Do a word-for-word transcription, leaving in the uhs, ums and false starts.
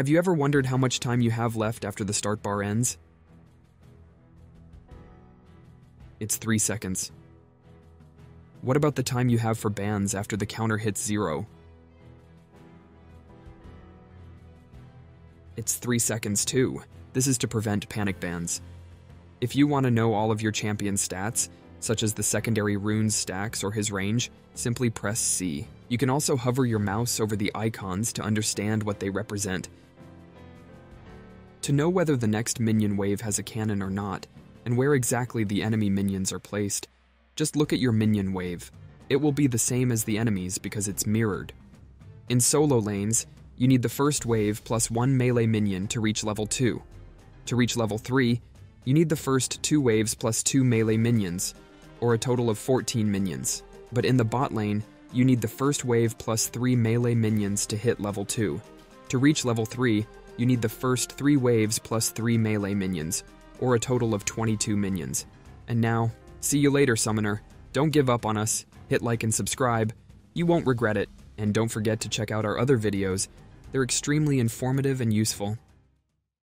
Have you ever wondered how much time you have left after the start bar ends? It's three seconds. What about the time you have for bans after the counter hits zero? It's three seconds too. This is to prevent panic bans. If you want to know all of your champion's stats, such as the secondary runes, stacks, or his range, simply press C. You can also hover your mouse over the icons to understand what they represent. To know whether the next minion wave has a cannon or not, and where exactly the enemy minions are placed, just look at your minion wave. It will be the same as the enemy's because it's mirrored. In solo lanes, you need the first wave plus one melee minion to reach level two. To reach level three, you need the first two waves plus two melee minions, or a total of fourteen minions. But in the bot lane, you need the first wave plus three melee minions to hit level two. To reach level three, you need the first three waves plus three melee minions, or a total of twenty-two minions. And now, see you later, Summoner. Don't give up on us, hit like and subscribe, you won't regret it, and don't forget to check out our other videos, they're extremely informative and useful.